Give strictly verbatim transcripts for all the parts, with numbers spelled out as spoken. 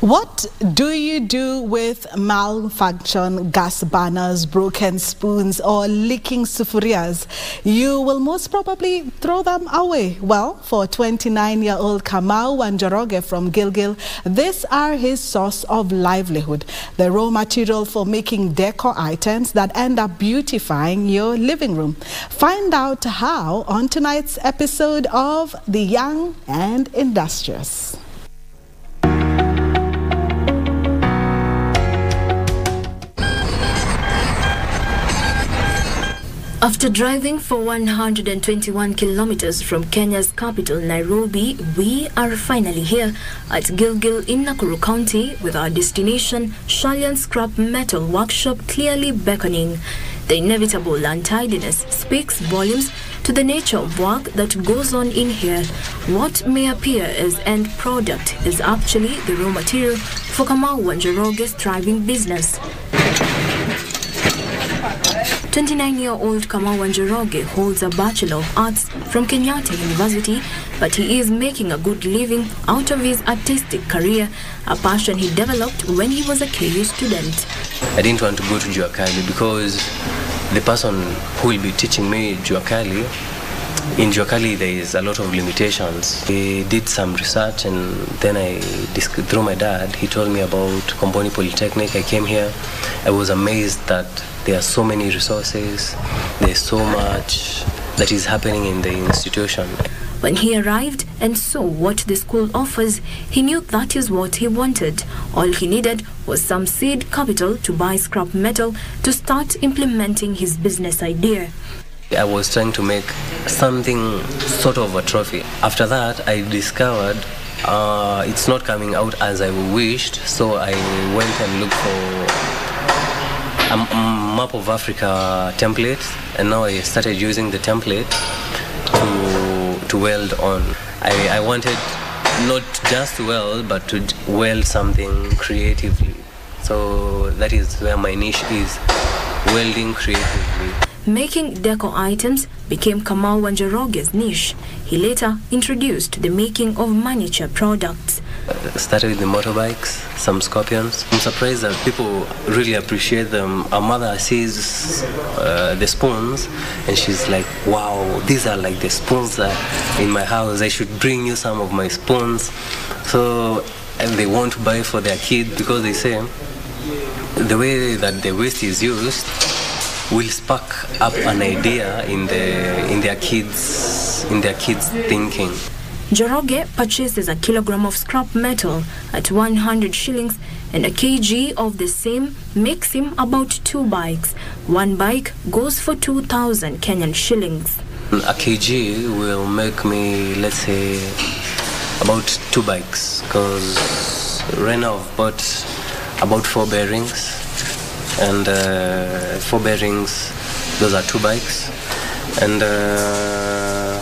What do you do with malfunction gas burners, broken spoons, or leaking sufurias? You will most probably throw them away. Well, for twenty-nine-year-old Kamau wa Njoroge from Gilgil, these are his source of livelihood. The raw material for making decor items that end up beautifying your living room. Find out how on tonight's episode of The Young and Industrious. After driving for one hundred twenty-one kilometers from Kenya's capital, Nairobi, we are finally here at Gilgil in Nakuru County with our destination, Shalian Scrap Metal Workshop, clearly beckoning. The inevitable untidiness speaks volumes to the nature of work that goes on in here. What may appear as end product is actually the raw material for Kamau wa Njoroge's thriving business. twenty-nine-year-old Kamau wa Njoroge holds a Bachelor of Arts from Kenyatta University, but he is making a good living out of his artistic career, a passion he developed when he was a K U student. I didn't want to go to Juakali because the person who will be teaching me Juakali, in Juakali there is a lot of limitations. I did some research and then I, through my dad, he told me about Komponi Polytechnic. I came here, I was amazed that there are so many resources, there's so much that is happening in the institution. When he arrived and saw what the school offers, he knew that is what he wanted. All he needed was some seed capital to buy scrap metal to start implementing his business idea. I was trying to make something sort of a trophy. After that, I discovered uh, it's not coming out as I wished, so I went and looked for a map of Africa template, and now I started using the template to to weld on. I, I wanted not just to weld, but to weld something creatively. So that is where my niche is, welding creatively. Making decor items became Kamau wa Njoroge's niche. He later introduced the making of miniature products. I started with the motorbikes, some scorpions. I'm surprised that people really appreciate them. Our mother sees uh, the spoons and she's like, wow, these are like the spoons that are in my house. I should bring you some of my spoons. So, and they want to buy for their kid because they say the way that the waste is used will spark up an idea in the in their kids in their kids' thinking. Njoroge purchases a kilogram of scrap metal at one hundred shillings, and a kg of the same makes him about two bikes. One bike goes for two thousand Kenyan shillings. A kg will make me, let's say, about two bikes, because right now I've bought about four bearings, and uh, four bearings, those are two bikes, and uh,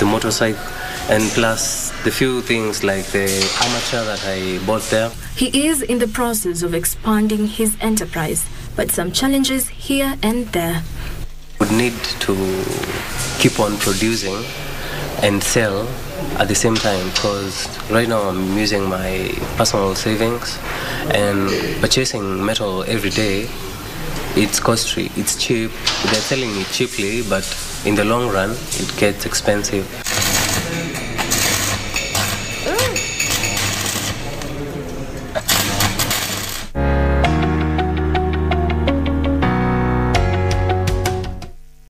the motorcycle, and plus the few things like the armature that I bought there. He is in the process of expanding his enterprise, but some challenges here and there. We need to keep on producing and sell at the same time, because right now I'm using my personal savings, and purchasing metal every day, it's costly, it's cheap, they're selling it cheaply, but in the long run it gets expensive.